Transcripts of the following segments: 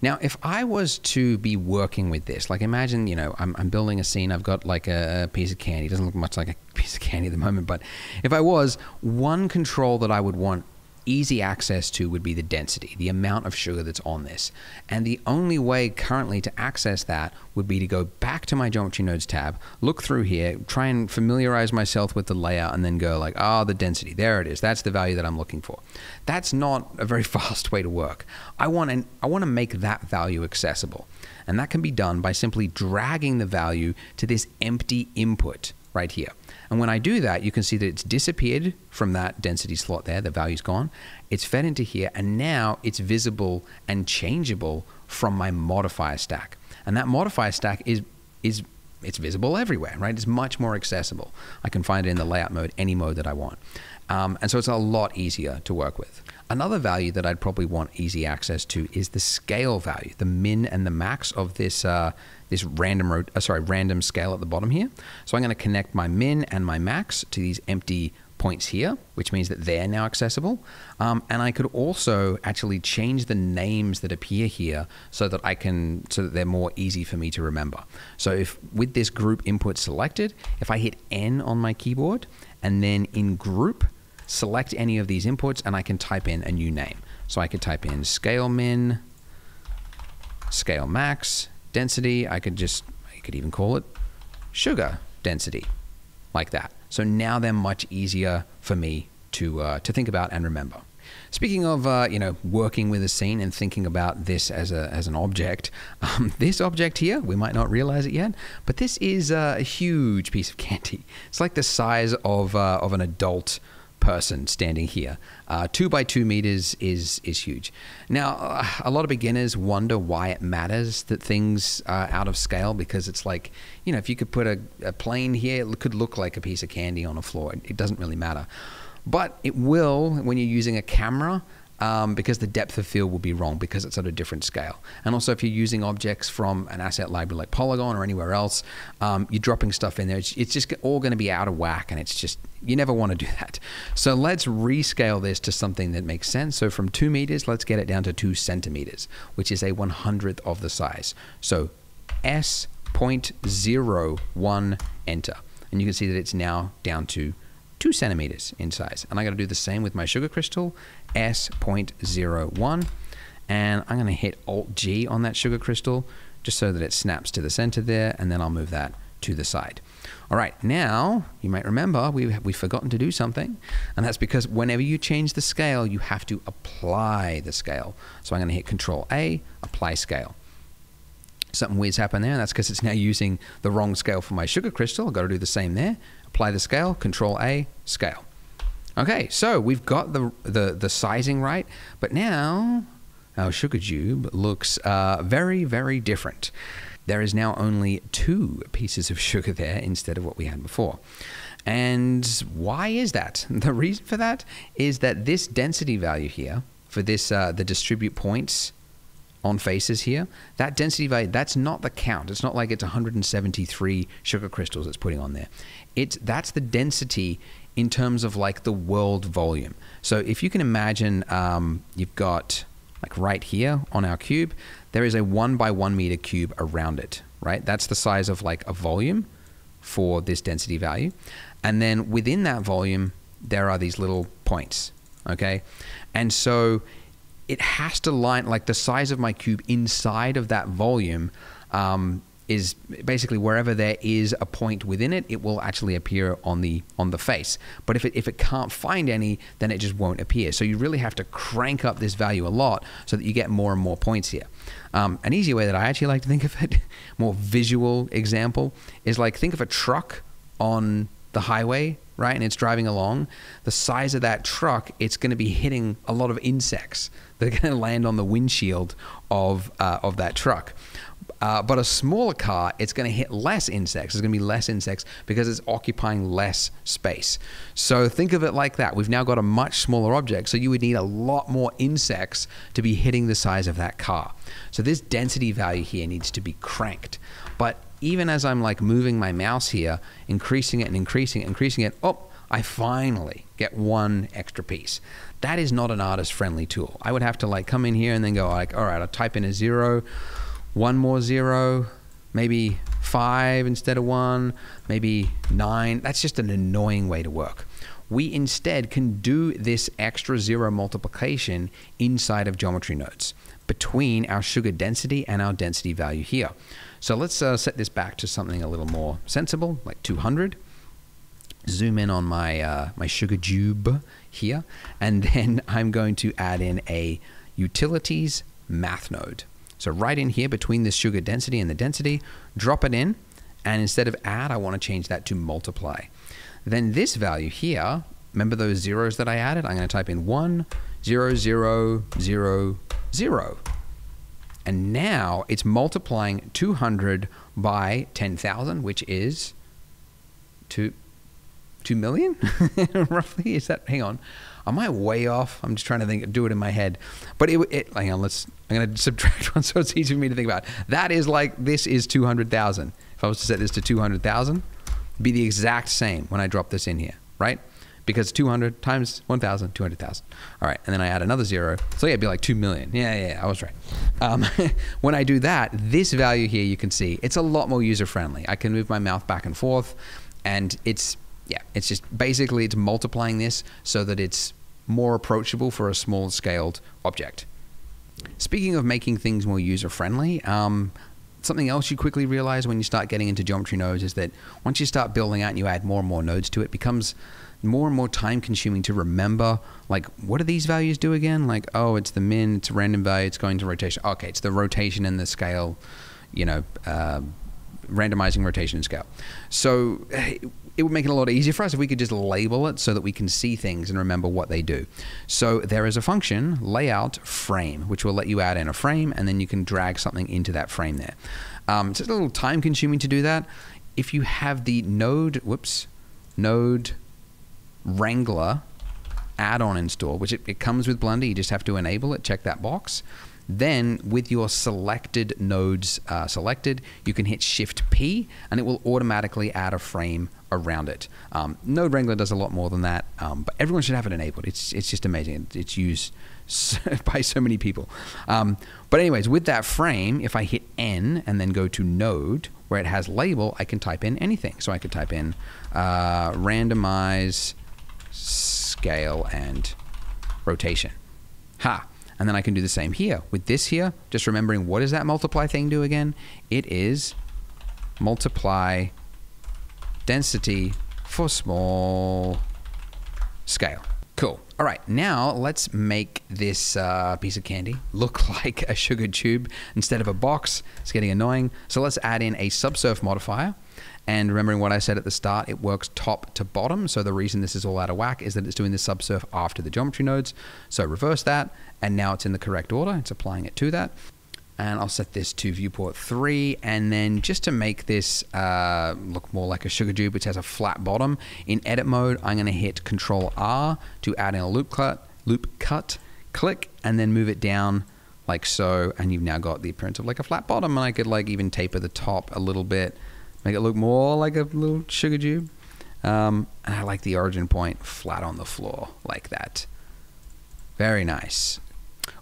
Now, if I was to be working with this, like imagine, you know, I'm building a scene, I've got like a piece of candy. It doesn't look much like a piece of candy at the moment, but if I was, one control that I would want easy access to would be the density, the amount of sugar that's on this. And the only way currently to access that would be to go back to my Geometry Nodes tab, look through here, try and familiarize myself with the layout, and then go like, ah, the density, there it is. That's the value that I'm looking for. That's not a very fast way to work. I want to make that value accessible. And that can be done by simply dragging the value to this empty input right here. And when I do that, you can see that it's disappeared from that density slot there, the value's gone. It's fed into here, and now it's visible and changeable from my modifier stack. And that modifier stack it's visible everywhere, right? It's much more accessible. I can find it in the layout mode, any mode that I want. And so it's a lot easier to work with. Another value that I'd probably want easy access to is the scale value, the min and the max of this this random scale at the bottom here. So I'm going to connect my min and my max to these empty points here, which means that they're now accessible. And I could also actually change the names that appear here so that they're more easy for me to remember. So if with this group input selected, if I hit N on my keyboard and then in group, select any of these inputs, and I can type in a new name. So I could type in scale min, scale max, density. I could even call it sugar density, like that. So now they're much easier for me to think about and remember. Speaking of you know, working with a scene and thinking about this as an object, this object here, we might not realize it yet, but this is a huge piece of candy. It's like the size of an adult person standing here. 2 by 2 meters is huge. Now, a lot of beginners wonder why it matters that things are out of scale, because it's like, you know, if you could put a plane here, it could look like a piece of candy on a floor. It doesn't really matter. But it will when you're using a camera, because the depth of field will be wrong because it's at a different scale. And also if you're using objects from an asset library like Polygon or anywhere else, you're dropping stuff in there. It's just all going to be out of whack, and it's just, you never want to do that. So let's rescale this to something that makes sense. So from 2 meters, let's get it down to 2 centimeters, which is a 100th of the size. So S.01, enter. And you can see that it's now down to 2 centimeters in size. And I got to do the same with my sugar crystal, S.01, and I'm going to hit Alt G on that sugar crystal just so that it snaps to the center there, and then I'll move that to the side. All right, now you might remember we've forgotten to do something, and that's because whenever you change the scale, you have to apply the scale. So I'm going to hit Control A, apply scale. Something weird's happened there, and that's because it's now using the wrong scale for my sugar crystal. I've got to do the same there. Apply the scale, Control A, scale. Okay, so we've got the sizing right, but now our sugar cube looks very, very different. There is now only 2 pieces of sugar there instead of what we had before. And why is that? The reason for that is that this density value here for this, the distribute points on faces here, that density value, that's not the count. It's not like it's 173 sugar crystals it's putting on there. That's the density in terms of like the world volume. So if you can imagine, you've got like right here on our cube, there is a 1 by 1 meter cube around it, right? That's the size of like a volume for this density value. And then within that volume, there are these little points, okay? And so it has to line, like the size of my cube inside of that volume is basically wherever there is a point within it, it will actually appear on the face. But if it can't find any, then it just won't appear. So you really have to crank up this value a lot so that you get more and more points here. An easy way that I actually like to think of it, more visual example, is like think of a truck on the highway, right? And it's driving along. The size of that truck, it's going to be hitting a lot of insects that are going to land on the windshield of that truck. But a smaller car, it's going to hit less insects. There's going to be less insects because it's occupying less space. So think of it like that. We've now got a much smaller object, so you would need a lot more insects to be hitting the size of that car. So this density value here needs to be cranked. But even as I'm like moving my mouse here, increasing it and increasing it, oh, I finally get 1 extra piece. That is not an artist-friendly tool. I would have to like come in here and then go like, all right, I'll type in a 0, one more 0, maybe 5 instead of 1, maybe 9. That's just an annoying way to work. We instead can do this extra 0 multiplication inside of geometry nodes between our sugar density and our density value here. So let's set this back to something a little more sensible, like 200. Zoom in on my my sugar cube here, and then I'm going to add in a utilities math node. So right in here between the sugar density and the density, drop it in, and instead of add, I want to change that to multiply. Then this value here, remember those zeros that I added? I'm going to type in 1, 0, 0, 0, 0. And now it's multiplying 200 by 10,000, which is 2 million, roughly. Is that, hang on, am I way off? I'm just trying to think, do it in my head. But hang on, I'm going to subtract one so it's easy for me to think about. That is like, this is 200,000. If I was to set this to 200,000, be the exact same when I drop this in here, right? Because 200 times 1,000, 200,000. All right, and then I add another 0. So yeah, it'd be like 2 million. Yeah, I was right. When I do that, this value here, you can see, it's a lot more user-friendly. I can move my mouth back and forth, and it's just basically it's multiplying this so that it's more approachable for a small scaled object. Speaking of making things more user-friendly, something else you quickly realize when you start getting into geometry nodes is that once you start building out and you add more and more nodes to it, it becomes more and more time consuming to remember, like, what do these values do again? Like, oh, it's the min, it's a random value, it's going to rotation. Okay, it's the rotation and the scale, you know, randomizing rotation and scale. So it would make it a lot easier for us if we could just label it so that we can see things and remember what they do. So there is a function, layout frame, which will let you add in a frame, and then you can drag something into that frame there. It's just a little time consuming to do that. If you have the Node Wrangler add-on installed, which it comes with Blender, you just have to enable it, check that box. Then with your selected nodes selected, you can hit Shift P and it will automatically add a frame around it. Node Wrangler does a lot more than that, but everyone should have it enabled. It's just amazing. It's used by so many people. But anyways, with that frame, if I hit N and then go to node where it has label, I can type in anything. So I could type in randomize scale and rotation. Ha! And then I can do the same here. With this here, just remembering, what does that multiply thing do again? It is multiply density for small scale. Cool. All right, now let's make this piece of candy look like a sugar cube instead of a box. It's getting annoying. So let's add in a subsurf modifier. And remembering what I said at the start, it works top to bottom. So the reason this is all out of whack is that it's doing the subsurf after the geometry nodes. So reverse that, and now it's in the correct order. It's applying it to that. And I'll set this to viewport 3. And then just to make this look more like a sugar cube, which has a flat bottom, in edit mode, I'm gonna hit Control R to add in a loop cut, click, and then move it down like so. And you've now got the appearance of like a flat bottom. And I could like even taper the top a little bit. Make it look more like a little sugar cube. And I like the origin point flat on the floor like that. Very nice.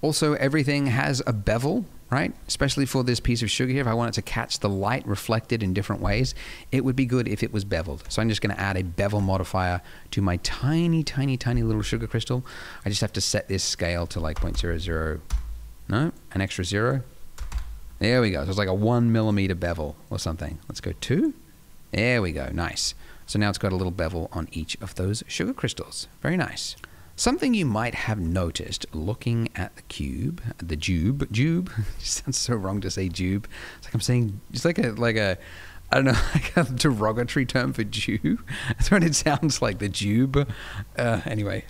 Also, everything has a bevel, right? Especially for this piece of sugar here. If I wanted to catch the light reflected in different ways, it would be good if it was beveled. So I'm just going to add a bevel modifier to my tiny, tiny, tiny little sugar crystal. I just have to set this scale to like 0.00. No, an extra 0. There we go. So it's like a 1 millimeter bevel or something. Let's go 2. There we go. Nice. So now it's got a little bevel on each of those sugar crystals. Very nice. Something you might have noticed looking at the cube, the jube. It sounds so wrong to say jube. It's like I'm saying, it's like a, I don't know, like a derogatory term for Jew. That's what it sounds like, the jube. Anyway,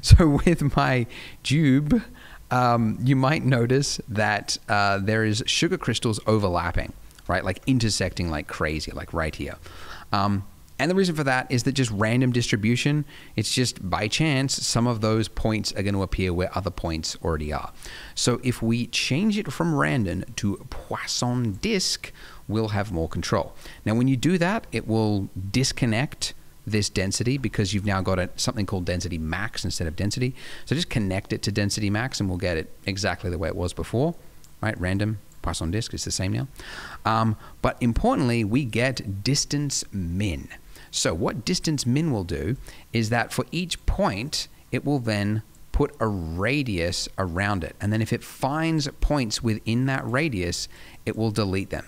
so with my jube, you might notice that there is sugar crystals overlapping, right? Like intersecting like crazy, like right here. And the reason for that is that just random distribution, it's just by chance, some of those points are going to appear where other points already are. So if we change it from random to Poisson disc, we'll have more control. Now, when you do that, it will disconnect this density because you've now got a, something called density max instead of density. So just connect it to density max and we'll get it exactly the way it was before, right? Random Poisson disk, it's the same now. But importantly, we get distance min. So what distance min will do is that for each point, it will then put a radius around it. And then if it finds points within that radius, it will delete them,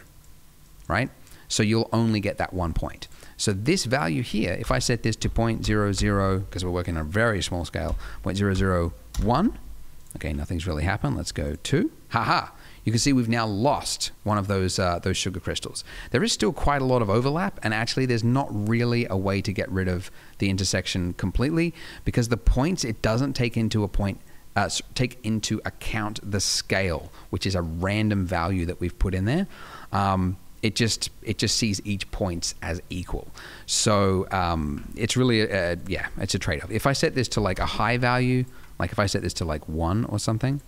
right? So you'll only get that one point. So this value here, if I set this to 0.00, because we're working on a very small scale, 0.001, okay, nothing's really happened. Let's go 2, haha. You can see we've now lost one of those sugar crystals. There is still quite a lot of overlap, and actually there's not really a way to get rid of the intersection completely because the points, it doesn't take into a point, take into account the scale, which is a random value that we've put in there. It just sees each point as equal. So it's really, yeah, it's a trade-off. If I set this to like a high value, like if I set this to like 1 or something,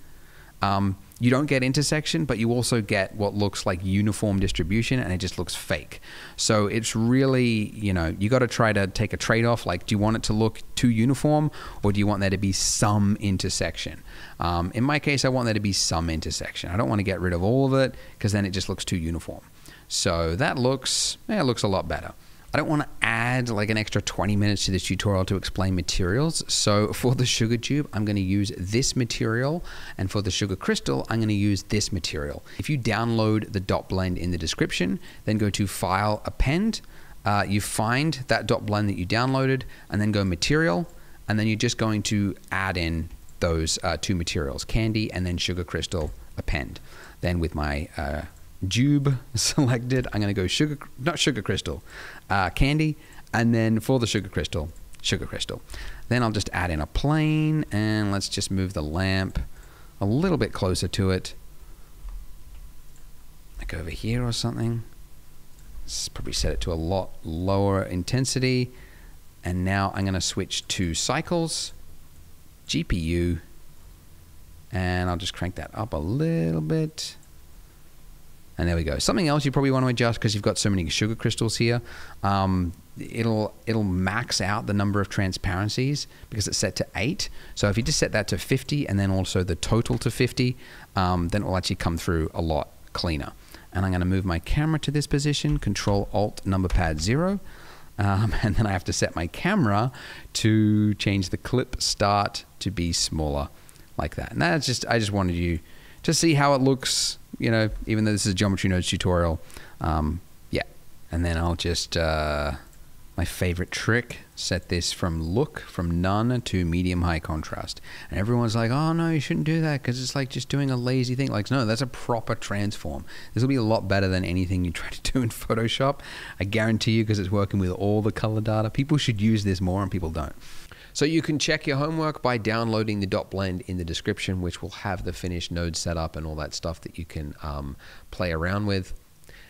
you don't get intersection, but you also get what looks like uniform distribution, and it just looks fake. So it's really, you know, you got to try to take a trade-off. Like, do you want it to look too uniform, or do you want there to be some intersection? In my case, I want there to be some intersection. I don't want to get rid of all of it because then it just looks too uniform. So that looks, yeah, it looks a lot better. I don't want to add like an extra 20 minutes to this tutorial to explain materials. So for the sugar tube, I'm going to use this material. And for the sugar crystal, I'm going to use this material. If you download the dot blend in the description, then go to File, Append. You find that dot blend that you downloaded, and then go Material. And then you're just going to add in those two materials, candy and then sugar crystal, append. Then with my tube selected, I'm going to go sugar, not sugar crystal, candy, and then for the sugar crystal. Then I'll just add in a plane, and let's just move the lamp a little bit closer to it, like over here or something. Let's probably set it to a lot lower intensity, and now I'm going to switch to cycles, GPU, and I'll just crank that up a little bit. And there we go. Something else you probably want to adjust because you've got so many sugar crystals here. It'll max out the number of transparencies because it's set to 8. So if you just set that to 50 and then also the total to 50, then it will actually come through a lot cleaner. And I'm going to move my camera to this position, Control-Alt-Number Pad 0. And then I have to set my camera to change the clip start to be smaller like that. And that's just, I just wanted you to see how it looks, you know, even though this is a Geometry Nodes tutorial. Yeah, and then I'll just, my favorite trick, set this from look, from none to medium high contrast. And everyone's like, oh no, you shouldn't do that because it's like just doing a lazy thing. Like, no, that's a proper transform. This will be a lot better than anything you try to do in Photoshop. I guarantee you, because it's working with all the color data. People should use this more and people don't. So you can check your homework by downloading the dot blend in the description, which will have the finished node setup and all that stuff that you can play around with.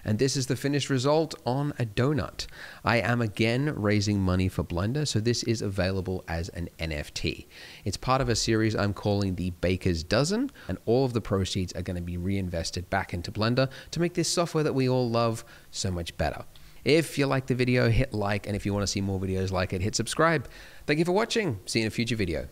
And this is the finished result on a donut. I am again raising money for Blender, so this is available as an NFT. It's part of a series I'm calling the Baker's Dozen, and all of the proceeds are going to be reinvested back into Blender to make this software that we all love so much better. If you like the video, hit like, and if you want to see more videos like it, hit subscribe. Thank you for watching. See you in a future video.